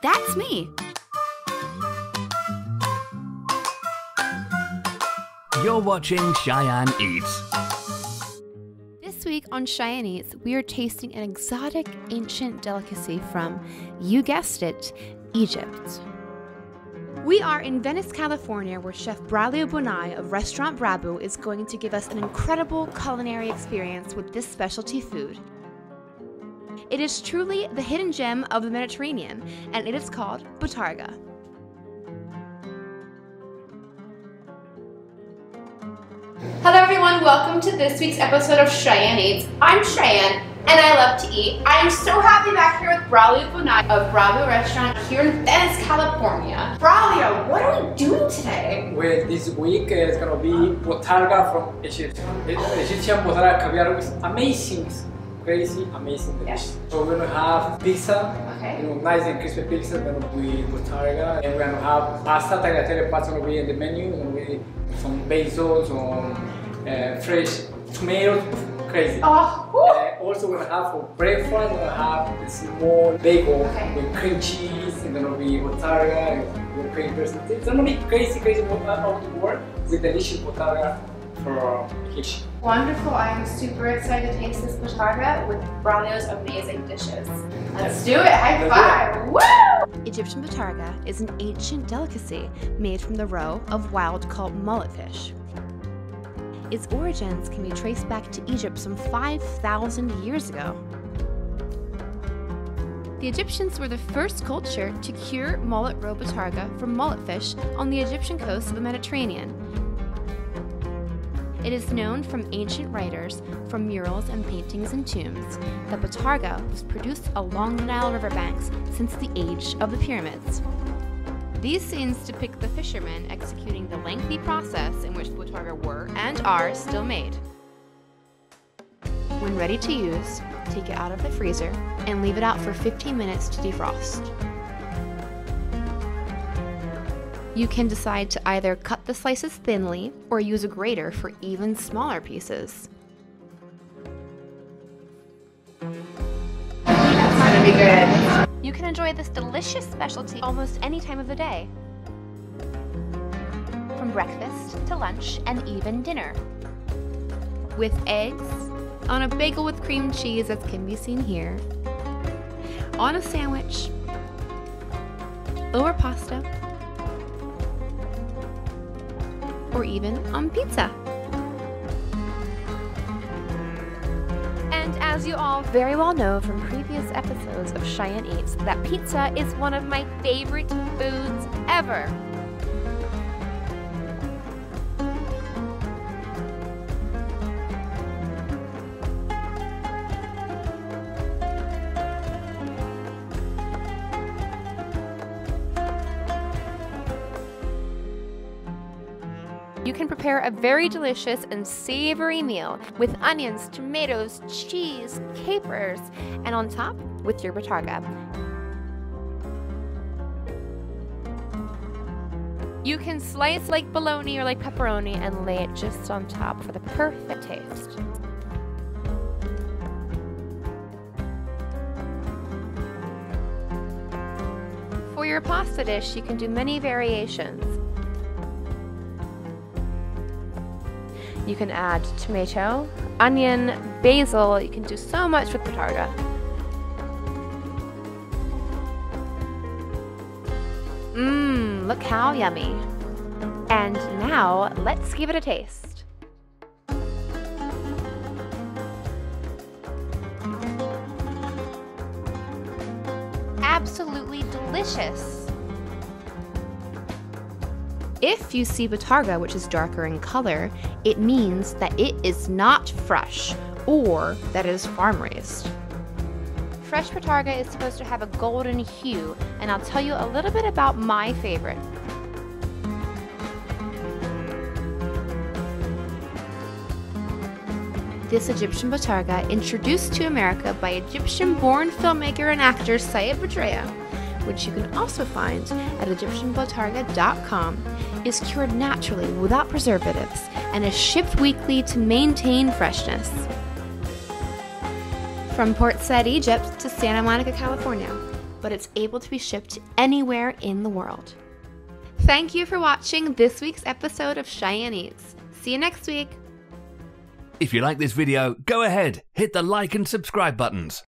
That's me. You're watching Cheyenne Eats. This week on Cheyenne Eats, we are tasting an exotic ancient delicacy from, you guessed it, Egypt. We are in Venice, California, where Chef Braulio Bonai of Restaurant Brabu is going to give us an incredible culinary experience with this specialty food. It is truly the hidden gem of the Mediterranean, and it is called bottarga. Hello everyone, welcome to this week's episode of Cheyenne Eats. I'm Cheyenne, and I love to eat. I'm so happy back here with Braulio Bonai of Brabu Restaurant here in Venice, California. Braulio, what are we doing today? Well, this week is going to be bottarga from Egypt. Egyptian bottarga caviar with amazing, crazy, amazing dish. So we're going to have pizza, nice and crispy pizza, then with bottarga. And we're going to have pasta, tagliatella pasta will be in the menu. Some basil, some fresh tomatoes, crazy. Also we're going to have for breakfast, we're going to have a small bagel with cream cheese, and then we'll be bottarga with cream person. It's going to be crazy out the world with delicious bottarga for kitchen. Wonderful, I am super excited to taste this bottarga with Braulio's amazing dishes. Let's do it, high five, woo! Egyptian bottarga is an ancient delicacy made from the roe of wild caught mullet fish. Its origins can be traced back to Egypt some 5,000 years ago. The Egyptians were the first culture to cure mullet roe bottarga from mullet fish on the Egyptian coast of the Mediterranean. It is known from ancient writers, from murals and paintings and tombs, that bottarga was produced along the Nile riverbanks since the age of the pyramids. These scenes depict the fishermen executing the lengthy process in which bottarga were and are still made. When ready to use, take it out of the freezer and leave it out for 15 minutes to defrost. You can decide to either cut the slices thinly or use a grater for even smaller pieces. That's gonna be good. You can enjoy this delicious specialty almost any time of the day, from breakfast to lunch and even dinner, with eggs, on a bagel with cream cheese as can be seen here, on a sandwich, or pasta, or even on pizza. And as you all very well know from previous episodes of Cheyenne Eats, that pizza is one of my favorite foods ever. You can prepare a very delicious and savory meal with onions, tomatoes, cheese, capers, and on top with your bottarga. You can slice like bologna or like pepperoni and lay it just on top for the perfect taste. For your pasta dish, you can do many variations. You can add tomato, onion, basil. You can do so much with bottarga. Look how yummy. And now, let's give it a taste. Absolutely delicious. If you see bottarga, which is darker in color, it means that it is not fresh or that it is farm-raised. Fresh bottarga is supposed to have a golden hue, and I'll tell you a little bit about my favorite. This Egyptian bottarga, introduced to America by Egyptian-born filmmaker and actor Sayed Badreya, which you can also find at egyptianbottarga.com, is cured naturally without preservatives and is shipped weekly to maintain freshness. From Port Said, Egypt to Santa Monica, California, but it's able to be shipped anywhere in the world. Thank you for watching this week's episode of Cheyenne Eats. See you next week. If you like this video, go ahead, hit the like and subscribe buttons.